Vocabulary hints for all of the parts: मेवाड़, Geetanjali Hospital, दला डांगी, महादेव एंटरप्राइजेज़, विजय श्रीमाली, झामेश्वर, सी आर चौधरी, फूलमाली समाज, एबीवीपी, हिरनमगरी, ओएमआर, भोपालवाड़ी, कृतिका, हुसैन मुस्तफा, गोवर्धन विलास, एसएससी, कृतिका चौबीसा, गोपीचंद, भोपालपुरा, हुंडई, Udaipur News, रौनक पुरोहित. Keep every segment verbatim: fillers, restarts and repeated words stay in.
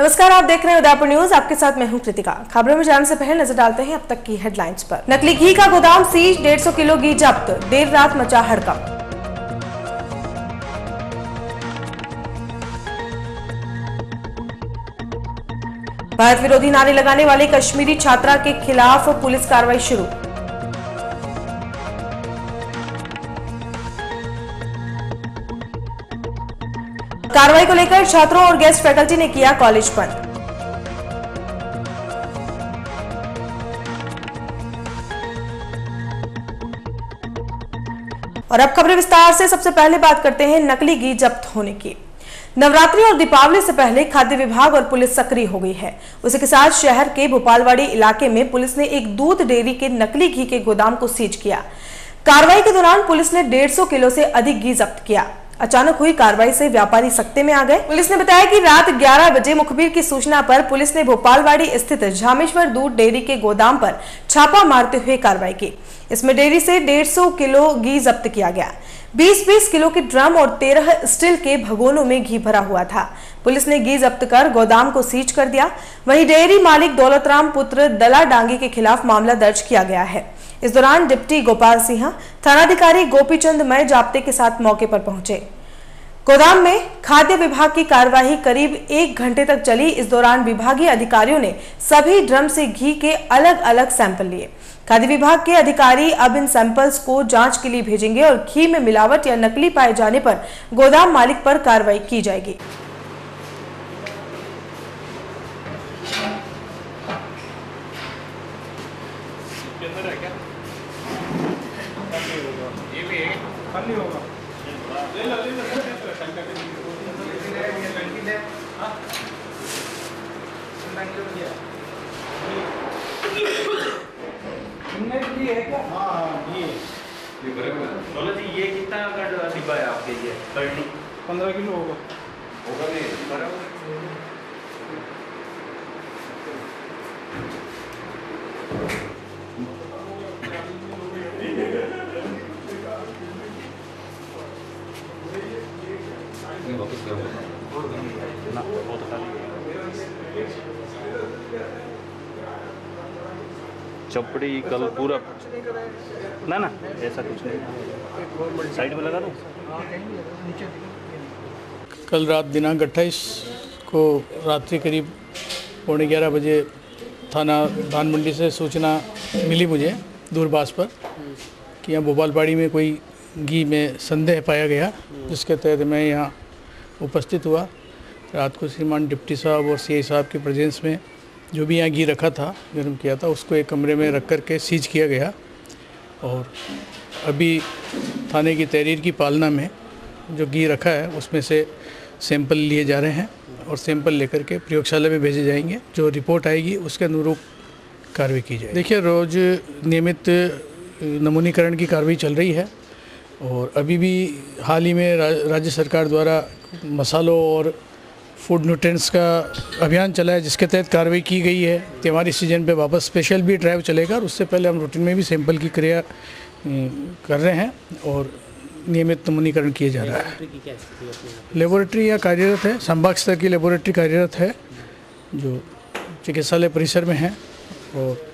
नमस्कार, आप देख रहे हैं उदयपुर न्यूज। आपके साथ मैं हूं कृतिका। खबरों में जाने से पहले नजर डालते हैं अब तक की हेडलाइंस पर। नकली घी का गोदाम सीज, डेढ़ सौ किलो घी जब्त, देर रात मचा हड़कंप। भारत विरोधी नारे लगाने वाले कश्मीरी छात्रा के खिलाफ पुलिस कार्रवाई शुरू। कार्रवाई को लेकर छात्रों और गेस्ट फैकल्टी ने किया कॉलेज बंद। और अब खबरें विस्तार से। सबसे पहले बात करते हैं नकली घी जब्त होने की। नवरात्रि और दीपावली से पहले खाद्य विभाग और पुलिस सक्रिय हो गई है। उसी के साथ शहर के भोपालवाड़ी इलाके में पुलिस ने एक दूध डेयरी के नकली घी के गोदाम को सीज किया। कार्रवाई के दौरान पुलिस ने डेढ़ सौ किलो से अधिक घी जब्त किया। अचानक हुई कार्रवाई से व्यापारी सख्ते में आ गए। पुलिस ने बताया कि रात ग्यारह बजे मुखबिर की सूचना पर पुलिस ने भोपालवाड़ी स्थित झामेश्वर दूध डेयरी के गोदाम पर छापा मारते हुए कार्रवाई की। इसमें डेयरी से डेढ़ सौ किलो घी जब्त किया गया। बीस बीस किलो के ड्रम और तेरह स्टील के भगोनों में घी भरा हुआ था। पुलिस ने घी जब्त कर गोदाम को सीज कर दिया। वहीं डेयरी मालिक दौलतराम पुत्र दला डांगी के खिलाफ मामला दर्ज किया गया है। इस दौरान डिप्टी गोपाल सिंह, थानाधिकारी गोपीचंद मय जाब्ते के साथ मौके पर पहुंचे। गोदाम में खाद्य विभाग की कार्यवाही करीब एक घंटे तक चली। इस दौरान विभागीय अधिकारियों ने सभी ड्रम से घी के अलग अलग सैंपल लिए। खाद्य विभाग के अधिकारी अब इन सैंपल्स को जांच के लिए भेजेंगे और घी में मिलावट या नकली पाए जाने पर गोदाम मालिक पर कार्रवाई की जाएगी। ये कितना का डिब्बा है आपके लिए? थर्टी पंद्रह किलो होगा होगा नहीं चपड़ी कल पूरा ना ना ऐसा कुछ नहीं, साइड में लगा दो। कल रात दिनांक अट्ठाईस को रात्रि करीब पौने ग्यारह बजे थाना धान मंडी से सूचना मिली मुझे दूरभाष पर कि यहाँ भोपालवाड़ी में कोई घी में संदेह पाया गया, जिसके तहत मैं यहाँ उपस्थित हुआ। रात को श्रीमान डिप्टी साहब और सीआई साहब की प्रेजेंस में जो भी यहाँ घी रखा था, गर्म किया था, उसको एक कमरे में रख कर के सीज किया गया। और अभी थाने की तहरीर की पालना में जो घी रखा है उसमें से सैंपल लिए जा रहे हैं और सैंपल लेकर के प्रयोगशाला में भेजे जाएंगे। जो रिपोर्ट आएगी उसके अनुरूप कार्रवाई की जाएगी। देखिए, रोज़ नियमित नमूनीकरण की कार्रवाई चल रही है और अभी भी हाल ही में राज्य सरकार द्वारा मसालों और फूड न्यूट्रिएंट्स का अभियान चला है, जिसके तहत कार्रवाई की गई है। त्योहारी सीजन पे वापस स्पेशल भी ड्राइव चलेगा और उससे पहले हम रूटीन में भी सैंपल की क्रिया कर रहे हैं और नियमित नमूनीकरण किए जा रहा है। लेबोरेटरी या कार्यरत है, संभाग स्तर की लेबोरेटरी कार्यरत है जो चिकित्सालय परिसर में है और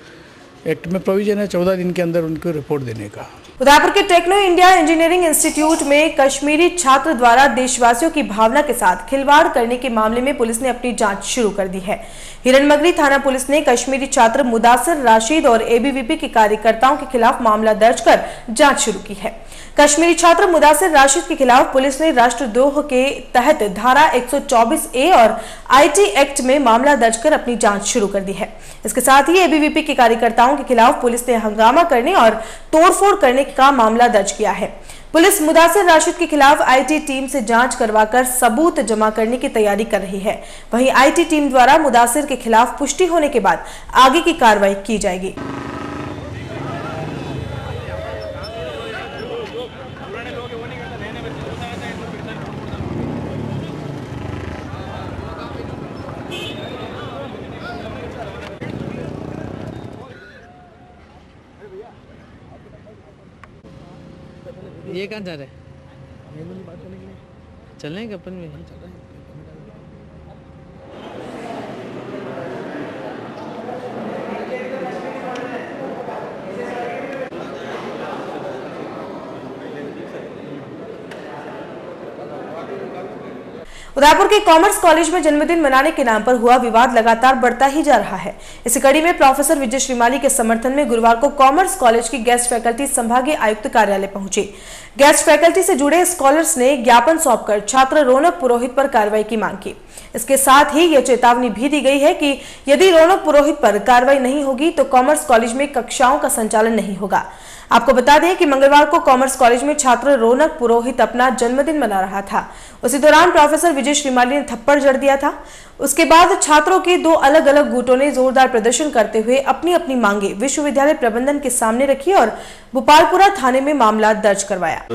एक्ट में प्रोविजन है चौदह दिन के अंदर उनको रिपोर्ट देने का। Udaipur K techno India engineering institute में कश्मीरी छात्र द्वारा देशवासियों की भावना के साथ खिलवाड़ करने के मामले में पुलिस ने अपनी जांच शुरू कर दी है। हिरनमगरी थाना पुलिस ने कश्मीरी छात्र मुदासिर राशिद और एबीवीपी के कार्यकर्ताओं के खिलाफ मामला दर्ज कर जाँच शुरू की है। कश्मीरी छात्र मुदासिर राशिद के खिलाफ पुलिस ने राष्ट्रद्रोह के तहत धारा एक सौ चौबीस ए और आईटी एक्ट में मामला दर्ज कर अपनी जांच शुरू कर दी है। इसके साथ ही एबीवीपी के कार्यकर्ताओं के खिलाफ पुलिस ने हंगामा करने और तोड़फोड़ करने का मामला दर्ज किया है। पुलिस मुदासिर राशिद के खिलाफ आईटी टीम से जांच करवाकर सबूत जमा करने की तैयारी कर रही है। वहीं आईटी टीम द्वारा मुदासिर के खिलाफ पुष्टि होने के बाद आगे की कार्रवाई की जाएगी। ये कहाँ जा रहे हैं? चल रहे हैं अपन में। उदयपुर के कॉमर्स कॉलेज में जन्मदिन मनाने के नाम पर हुआ विवाद लगातार बढ़ता ही जा रहा है। इसी कड़ी में प्रोफेसर विजय श्रीमाली के समर्थन में गुरुवार को कॉमर्स कॉलेज की गेस्ट फैकल्टी संभागीय आयुक्त कार्यालय पहुंची। गेस्ट फैकल्टी से जुड़े स्कॉलर्स ने ज्ञापन सौंपकर छात्र रौनक पुरोहित पर कार्रवाई की मांग की। इसके साथ ही यह चेतावनी भी दी गई है कि यदि रौनक पुरोहित पर कार्रवाई नहीं होगी तो कॉमर्स कॉलेज में कक्षाओं का संचालन नहीं होगा। आपको बता दें कि मंगलवार को कॉमर्स कॉलेज में छात्र रौनक पुरोहित अपना जन्मदिन मना रहा था। उसी दौरान प्रोफेसर विजय श्रीमाली ने थप्पड़ जड़ दिया था। उसके बाद छात्रों के दो अलग अलग गुटों ने जोरदार प्रदर्शन करते हुए अपनी अपनी मांगे विश्वविद्यालय प्रबंधन के सामने रखी और भोपालपुरा थाने में मामला दर्ज करवाया।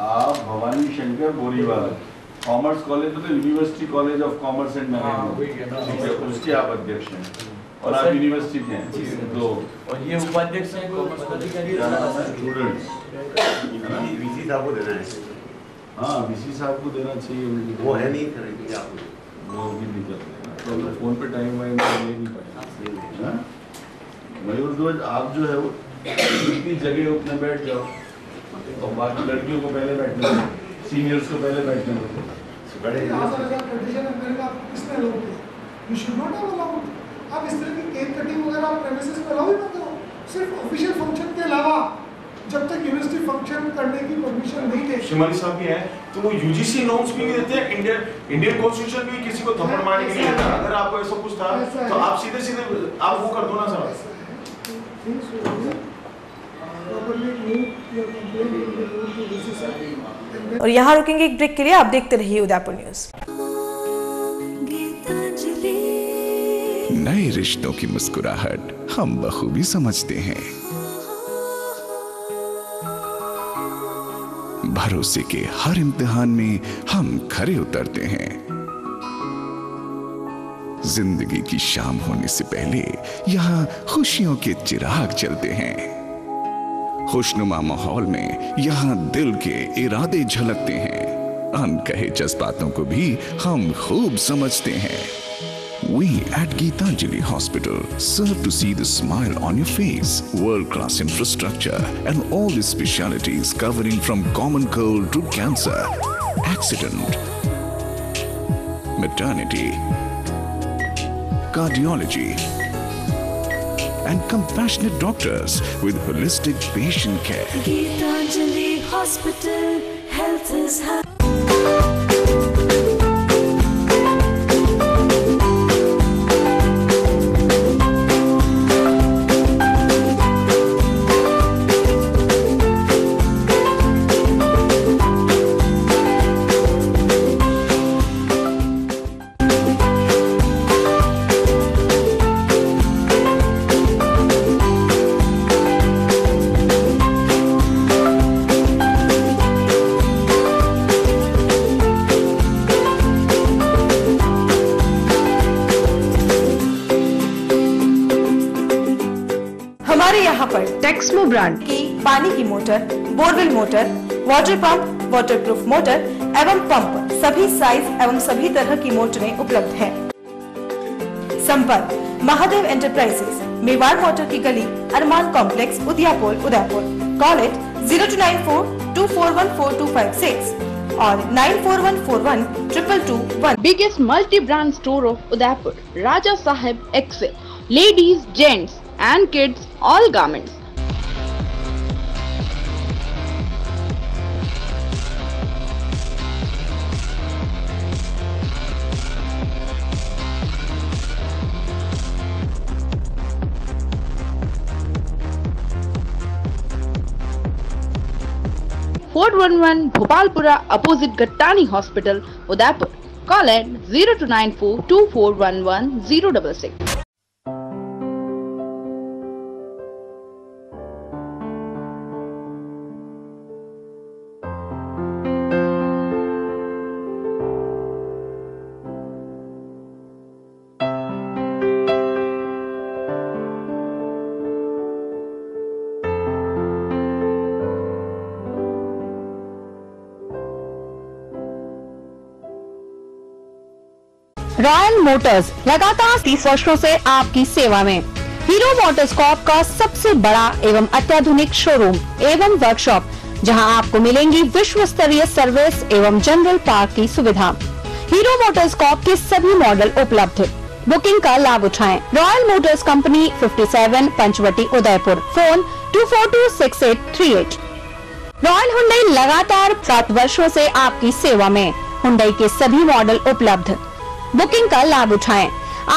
आप भवानी शंकर गोरीवाला कॉमर्स कॉलेज मतलब university college of commerce and management, उसके आप अध्यक्ष हैं और आप यूनिवर्सिटी के हैं दो, और ये उपाध्यक्ष हैं स्टूडेंट्स। वीसी साहब को देना है। हाँ, वीसी साहब को देना चाहिए, वो है नहीं करेंगे आपको, वो भी नहीं करते हैं। फोन पे टाइम वाइम ले नहीं पाए मयूर ध्वज, आप जो है वो इतनी जगह उतने बैठ जाओ और बाकी लड़कियों को पहले बैठना, सीनियर्स को पहले बैठना होगा। सिर्फ ऑफिशियल फंक्शन के अलावा जब तक यूनिवर्सिटी फंक्शन करने की परमिशन नहीं देते, श्रीमाली साहब भी हैं तो वो यूजीसी नॉर्म्स भी देते हैं, इंडियन इंडियन कॉन्स्टिट्यूशन भी किसी को थप्पड़ मारने के लिए देता है। अगर आपको ऐसा कुछ था तो आप सीधे सीधे आप वो कर दो ना सर। और यहाँ रुकेंगे एक ब्रेक के लिए, आप देखते रहिए उदयपुर न्यूज। नए रिश्तों की मुस्कुराहट हम बखूबी समझते हैं, भरोसे के हर इम्तिहान में हम खरे उतरते हैं। जिंदगी की शाम होने से पहले यहाँ खुशियों के चिराग जलते हैं, खुशनुमा माहौल में यहाँ दिल के इरादे झलकते हैं, अनकहे जज्बातों को भी हम खूब समझते हैं। We at Geetanjali Hospital serve to see the smile on your face. World-class infrastructure and all the specialties covering from common cold to cancer, accident, maternity, cardiology and compassionate doctors with holistic patient care. Geetanjali Hospital, health is happy. Brand की पानी की motor, borewell motor, water pump, waterproof motor एवं pump, सभी size एवं सभी तरह की मोटरें उपलब्ध हैं। संपर्क महादेव एंटरप्राइजेज़, मेवाड़ मोटर की गली, अरमान complex, Udaipur Udaipur college zero two nine four two four one four two five six और nine four one four one triple two one. Biggest multi brand store of Udaipur, Raja Sahab excel, ladies, gents and kids all garments. Four one one भोपालपुरा opposite Gattani hospital Udaipur. Call at zero two nine four two four one one zero double six. Royal motors लगातार तीस वर्षों से आपकी सेवा में। Hero मोटरस्कॉप का सबसे बड़ा एवं अत्याधुनिक शोरूम एवं वर्कशॉप, जहां आपको मिलेंगी विश्व स्तरीय सर्विस एवं जनरल पार्क की सुविधा। हीरो मोटरस्कॉप के सभी मॉडल उपलब्ध है, बुकिंग का लाभ उठाएं। रॉयल मोटर्स कंपनी सत्तावन Panchvati Udaipur, phone two four two six eight three eight. Royal हुंडई लगातार सात वर्षों से आपकी सेवा में, हुंडई के सभी मॉडल उपलब्ध, बुकिंग का लाभ उठाएं।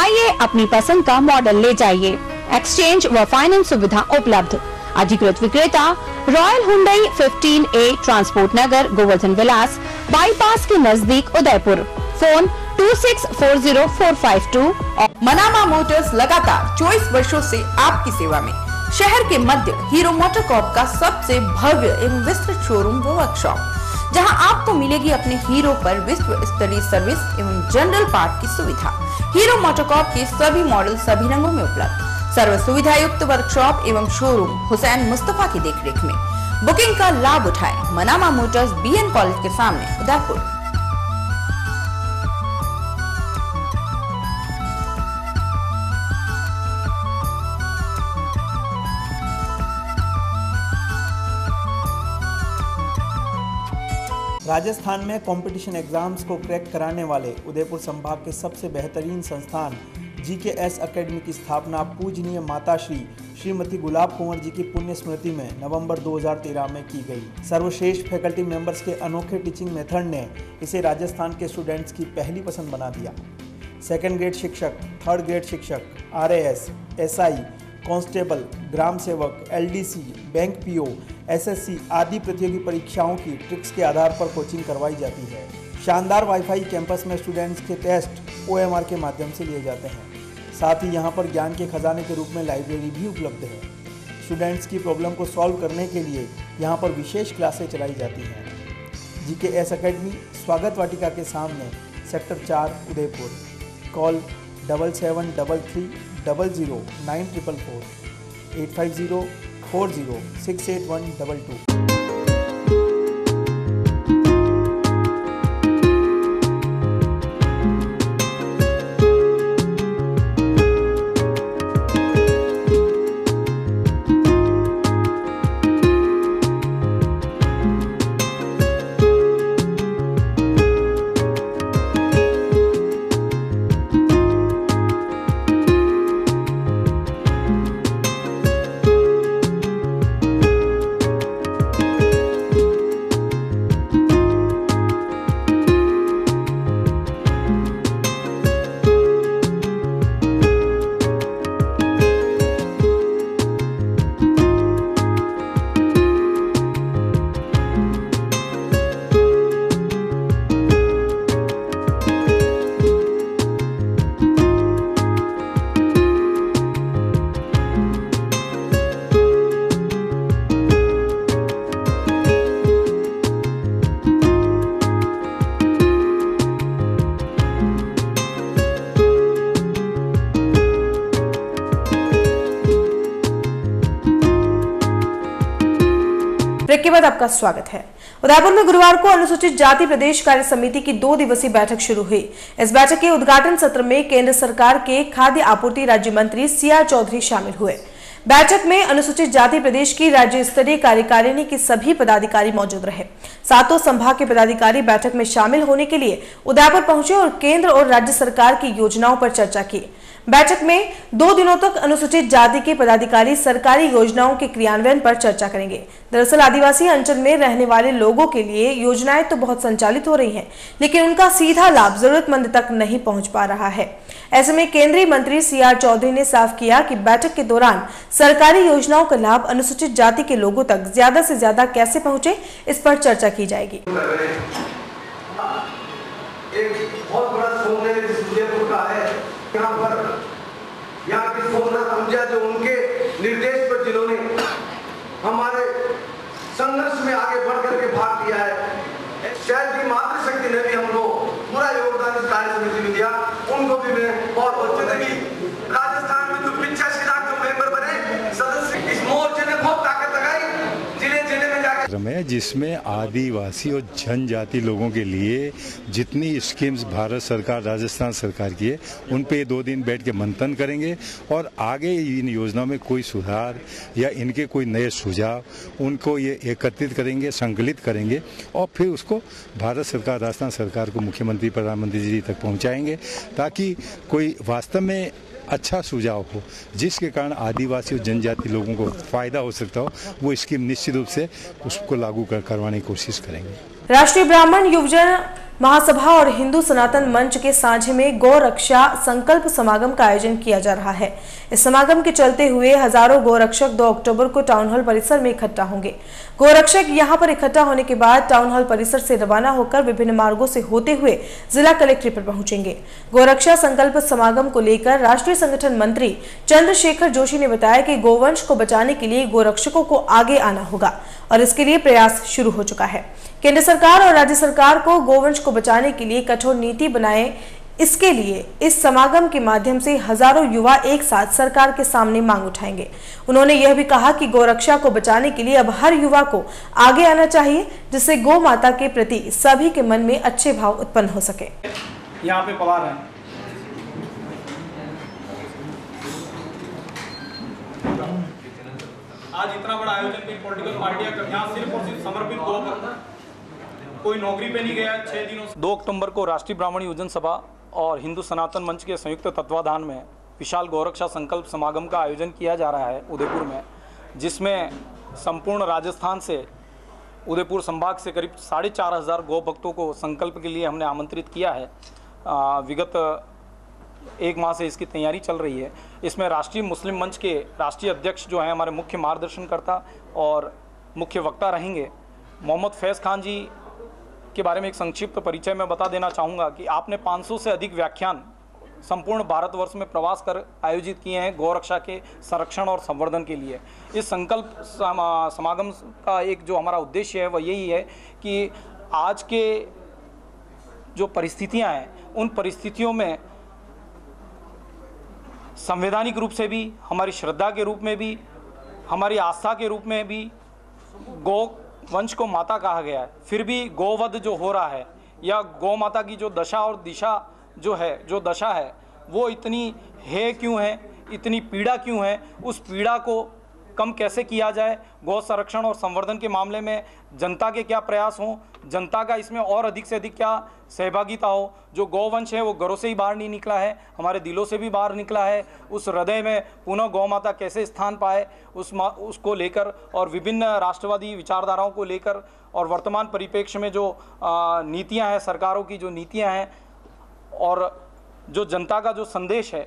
आइए अपनी पसंद का मॉडल ले जाइए, एक्सचेंज व फाइनेंस सुविधा उपलब्ध। अधिकृत विक्रेता रॉयल हुंडई पंद्रह A transport Nagar गोवर्धन विलास bypass के नजदीक Udaipur, phone two six four zero four five two. Manama motors लगातार चौबीस वर्षों से आपकी सेवा में। शहर के मध्य हीरो मोटर कॉर्प का सबसे भव्य एवं विस्तृत शोरूम व वर्कशॉप, जहां आपको मिलेगी अपने हीरो पर विश्व स्तरीय सर्विस एवं जनरल पार्ट की सुविधा। हीरो मोटर कॉर्प के सभी मॉडल सभी रंगों में उपलब्ध, सर्व सुविधा युक्त वर्कशॉप एवं शोरूम हुसैन मुस्तफा की देखरेख में। बुकिंग का लाभ उठाएं। मनामा मोटर्स बीएन कॉलेज के सामने उदयपुर। राजस्थान में कंपटीशन एग्जाम्स को क्रैक कराने वाले उदयपुर संभाग के सबसे बेहतरीन संस्थान जीकेएस एकेडमी की स्थापना पूजनीय माता श्री श्रीमती गुलाब कुंवर जी की पुण्य स्मृति में नवंबर दो हज़ार तेरह में की गई। सर्वश्रेष्ठ फैकल्टी मेंबर्स के अनोखे टीचिंग मेथड ने इसे राजस्थान के स्टूडेंट्स की पहली पसंद बना दिया। सेकेंड ग्रेड शिक्षक, थर्ड ग्रेड शिक्षक, आरएएस, एसआई, कांस्टेबल, ग्राम सेवक, एलडीसी, बैंक पीओ, एसएससी आदि प्रतियोगी परीक्षाओं की ट्रिक्स के आधार पर कोचिंग करवाई जाती है। शानदार वाईफाई कैंपस में स्टूडेंट्स के टेस्ट ओएमआर के माध्यम से लिए जाते हैं। साथ ही यहां पर ज्ञान के खजाने के रूप में लाइब्रेरी भी उपलब्ध है। स्टूडेंट्स की प्रॉब्लम को सॉल्व करने के लिए यहां पर विशेष क्लासें चलाई जाती हैं। जीकेएस एकेडमी स्वागत वाटिका के सामने सेक्टर चार Udaipur. Call double seven double three double zero nine triple four eight five zero four zero six eight one double two. Break के बाद आपका स्वागत है। उदयपुर में गुरुवार को अनुसूचित जाति प्रदेश कार्य समिति की दो दिवसीय बैठक शुरू हुई। इस बैठक के उद्घाटन सत्र में केंद्र सरकार के खाद्य आपूर्ति राज्य मंत्री सी आर चौधरी शामिल हुए। बैठक में अनुसूचित जाति प्रदेश की राज्य स्तरीय कार्यकारिणी के सभी पदाधिकारी मौजूद रहे। सातों संभाग के पदाधिकारी बैठक में शामिल होने के लिए उदयपुर पहुंचे और केंद्र और राज्य सरकार की योजनाओं पर चर्चा की। बैठक में दो दिनों तक अनुसूचित जाति के पदाधिकारी सरकारी योजनाओं के क्रियान्वयन पर चर्चा करेंगे। दरअसल आदिवासी अंचल में रहने वाले लोगों के लिए योजनाएं तो बहुत संचालित हो रही हैं, लेकिन उनका सीधा लाभ जरूरतमंद तक नहीं पहुंच पा रहा है। ऐसे में केंद्रीय मंत्री सी आर चौधरी ने साफ किया कि बैठक के दौरान सरकारी योजनाओं का लाभ अनुसूचित जाति के लोगों तक ज्यादा से ज्यादा कैसे पहुँचे, इस पर चर्चा की जाएगी। यहाँ पर यहाँ के सोमनाथ अमजा जो उनके निर्देश पर जिन्होंने हमारे संघर्ष में आगे बढ़ करके भाग लिया है, शायद की मातृशक्ति ने भी हमको पूरा योगदान इस कार्य समिति में दिया, उनको भी मैं बहुत बहुत बधाई। राजस्थान में जो पिचासी लाख मेंबर बने सदस्य इस मोर्चे ने बहुत ताकत लगाई, जिले जिले में जाकर है जिसमें आदिवासी और जनजाति लोगों के लिए जितनी स्कीम्स भारत सरकार राजस्थान सरकार की है उन पे दो दिन बैठ के मंथन करेंगे और आगे इन योजनाओं में कोई सुधार या इनके कोई नए सुझाव उनको ये एकत्रित करेंगे, संकलित करेंगे और फिर उसको भारत सरकार राजस्थान सरकार को मुख्यमंत्री प्रधानमंत्री जी तक पहुँचाएँगे ताकि कोई वास्तव में अच्छा सुझाव हो जिसके कारण आदिवासी और जनजाति लोगों को फायदा हो सकता हो, वो स्कीम निश्चित रूप से उसको लागू कर, करवाने की कोशिश करेंगे। राष्ट्रीय ब्राह्मण योजना महासभा और हिंदू सनातन मंच के साझे में गौ रक्षा संकल्प समागम का आयोजन किया जा रहा है। इस समागम के चलते हुए हजारों गोरक्षक दो अक्टूबर को टाउन हॉल परिसर में इकट्ठा होंगे। गोरक्षक यहां पर इकट्ठा होने के बाद टाउन हॉल परिसर से रवाना होकर विभिन्न मार्गों से होते हुए जिला कलेक्ट्रेट पर पहुंचेंगे। गोरक्षा संकल्प समागम को लेकर राष्ट्रीय संगठन मंत्री चंद्रशेखर जोशी ने बताया कि गोवंश को बचाने के लिए गोरक्षकों को आगे आना होगा और इसके लिए प्रयास शुरू हो चुका है। केंद्र सरकार और राज्य सरकार को गोवंश को बचाने के लिए कठोर नीति बनाए, इसके लिए इस समागम के माध्यम से हजारों युवा एक साथ सरकार के सामने मांग उठाएंगे। उन्होंने यह भी कहा कि गोरक्षा को बचाने के लिए अब हर युवा को आगे आना चाहिए जिससे गौ माता के प्रति सभी के मन में अच्छे भाव उत्पन्न हो सके। यहाँ पे पवार है। आज इतना बड़ा आयोजन भी पॉलिटिकल पार्टियां यहाँ सिर्फ और सिर्फ समर्पित गौ पर, कोई नौकरी पे नहीं गया। छः दिनों दो अक्टूबर को राष्ट्रीय ब्राह्मण योजना सभा और हिंदू सनातन मंच के संयुक्त तत्वाधान में विशाल गौरक्षा संकल्प समागम का आयोजन किया जा रहा है उदयपुर में, जिसमें संपूर्ण राजस्थान से उदयपुर संभाग से करीब साढ़े चार हज़ार गौ भक्तों को संकल्प के लिए हमने आमंत्रित किया है। विगत एक माह से इसकी तैयारी चल रही है। इसमें राष्ट्रीय मुस्लिम मंच के राष्ट्रीय अध्यक्ष जो हैं हमारे मुख्य मार्गदर्शनकर्ता और मुख्य वक्ता रहेंगे। मोहम्मद फैज खान जी के बारे में एक संक्षिप्त परिचय मैं बता देना चाहूँगा कि आपने पाँच सौ से अधिक व्याख्यान संपूर्ण भारतवर्ष में प्रवास कर आयोजित किए हैं गौरक्षा के संरक्षण और संवर्धन के लिए। इस संकल्प समागम का एक जो हमारा उद्देश्य है वह यही है कि आज के जो परिस्थितियाँ हैं उन परिस्थितियों में संवैधानिक रूप से भी, हमारी श्रद्धा के रूप में भी, हमारी आस्था के रूप में भी गौ वंश को माता कहा गया है, फिर भी गौवध जो हो रहा है या गौ माता की जो दशा और दिशा जो है जो दशा है वो इतनी है क्यों है, इतनी पीड़ा क्यों है, उस पीड़ा को कम कैसे किया जाए। गौ संरक्षण और संवर्धन के मामले में जनता के क्या प्रयास हों, जनता का इसमें और अधिक से अधिक क्या सहभागिता हो। जो गौवंश है वो घरों से ही बाहर नहीं निकला है, हमारे दिलों से भी बाहर निकला है, उस हृदय में पुनः गौ माता कैसे स्थान पाए उस मा उसको लेकर और विभिन्न राष्ट्रवादी विचारधाराओं को लेकर और वर्तमान परिप्रेक्ष्य में जो नीतियाँ हैं, सरकारों की जो नीतियाँ हैं और जो जनता का जो संदेश है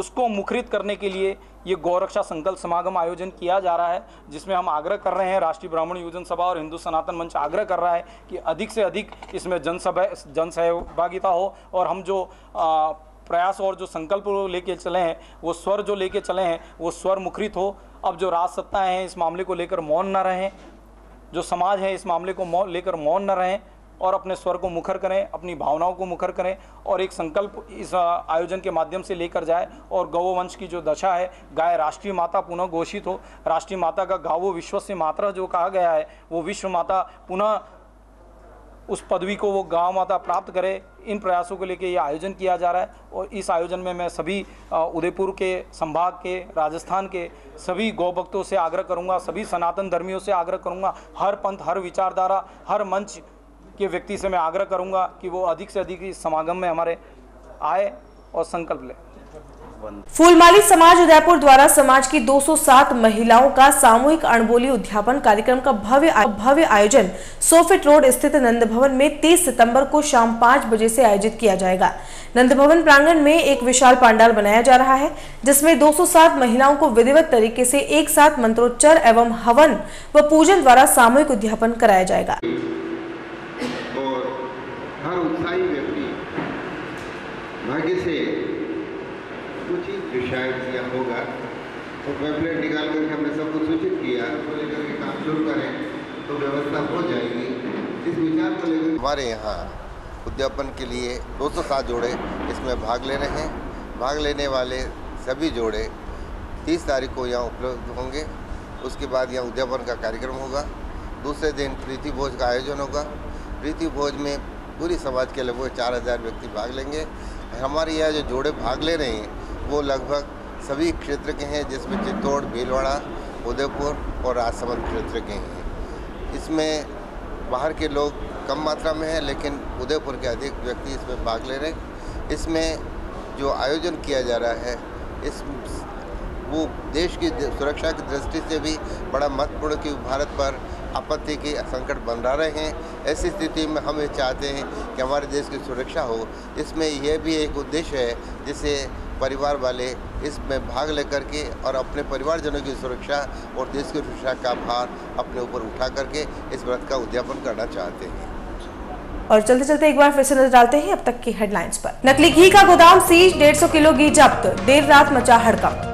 उसको मुखरित करने के लिए ये गौरक्षा संकल्प समागम आयोजन किया जा रहा है, जिसमें हम आग्रह कर रहे हैं, राष्ट्रीय ब्राह्मण योजन सभा और हिंदू सनातन मंच आग्रह कर रहा है कि अधिक से अधिक इसमें जनसभा जन सहभागिता हो और हम जो आ, प्रयास और जो संकल्प लेके चले हैं वो स्वर जो लेके चले हैं वो स्वर मुखरित हो। अब जो राजसत्ताएँ हैं इस मामले को लेकर मौन न रहें, जो समाज है इस मामले को मौ, लेकर मौन न रहें और अपने स्वर को मुखर करें, अपनी भावनाओं को मुखर करें और एक संकल्प इस आयोजन के माध्यम से लेकर जाए और गौवंश की जो दशा है, गाय राष्ट्रीय माता पुनः घोषित हो। राष्ट्रीय माता का गावो विश्व से मात्रा जो कहा गया है वो विश्व माता पुनः उस पदवी को वो गांव माता प्राप्त करे। इन प्रयासों को लेकर यह आयोजन किया जा रहा है और इस आयोजन में मैं सभी उदयपुर के संभाग के, राजस्थान के सभी गौ भक्तों से आग्रह करूँगा, सभी सनातन धर्मियों से आग्रह करूँगा, हर पंथ, हर विचारधारा, हर मंच के व्यक्ति से मैं आग्रह करूंगा कि वो अधिक से अधिक इस समागम में हमारे आए और संकल्प ले। फूलमाली समाज उदयपुर द्वारा समाज की दो सौ सात महिलाओं का सामूहिक अणबोली उद्यापन कार्यक्रम का भव्य भव्य आयोजन सोफिट रोड स्थित नंद भवन में तीस सितंबर को शाम पाँच बजे से आयोजित किया जाएगा। नंद भवन प्रांगण में एक विशाल पंडाल बनाया जा रहा है जिसमें दो सौ सात महिलाओं को विधिवत तरीके से एक साथ मंत्रोच्चार एवं हवन व पूजन द्वारा सामूहिक उद्यापन कराया जाएगा। भाग्य से कुछ ही जो शायद किया होगा तो वेबलेट निकाल करके हमने सबको सूचित किया, उसको लेकर के काम शुरू करें तो व्यवस्था हो जाएगी। इस विचार को लेकर हमारे यहाँ उद्यापन के लिए दो सौ सात जोड़े इसमें भाग ले रहे हैं। भाग लेने वाले सभी जोड़े तीस तारीख को यहाँ उपलब्ध होंगे। उसके बाद यहाँ उद्यापन का कार्यक्रम होगा। दूसरे दिन प्रीति भोज का आयोजन होगा। प्रीति भोज में पूरी समाज के लगभग चार हज़ार व्यक्ति भाग लेंगे। हमारे यहाँ जो जोड़े भाग ले रहे हैं वो लगभग सभी क्षेत्र के हैं, जिसमें चित्तौड़, भीलवाड़ा, उदयपुर और राजसमंद क्षेत्र के हैं। इसमें बाहर के लोग कम मात्रा में हैं, लेकिन उदयपुर के अधिक व्यक्ति इसमें भाग ले रहे हैं। इसमें जो आयोजन किया जा रहा है इस वो देश की सुरक्षा की दृष्टि से भी बड़ा महत्वपूर्ण कि भारत पर आपत्ति के संकट बना रहे हैं। ऐसी स्थिति में हम ये चाहते हैं कि हमारे देश की सुरक्षा हो। इसमें यह भी एक उद्देश्य है जिसे परिवार वाले इसमें भाग लेकर के और अपने परिवारजनों की सुरक्षा और देश की सुरक्षा का भार अपने ऊपर उठा करके इस व्रत का उद्यापन करना चाहते हैं। और चलते चलते एक बार फिर से नजर डालते हैं अब तक की हेडलाइंस पर। नकली घी का गोदाम सीज, डेढ़ सौ किलो घी जब्त, देर रात मचा हड़कंप।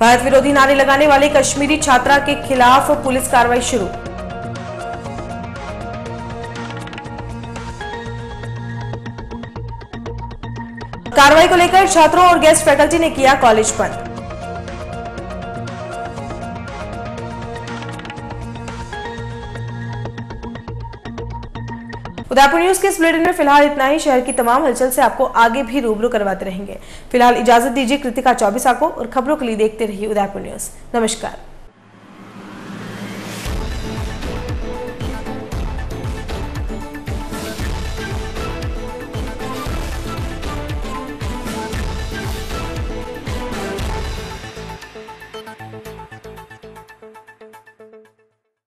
भारत विरोधी नारे लगाने वाले कश्मीरी छात्रा के खिलाफ पुलिस कार्रवाई शुरू। कार्रवाई को लेकर छात्रों और गेस्ट फैकल्टी ने किया कॉलेज बंद। उदयपुर न्यूज के इस बुलेटिन में फिलहाल इतना ही। शहर की तमाम हलचल से आपको आगे भी रूबरू करवाते रहेंगे। फिलहाल इजाजत दीजिए कृतिका चौबीसा को और खबरों के लिए देखते रहिए उदयपुर न्यूज। नमस्कार।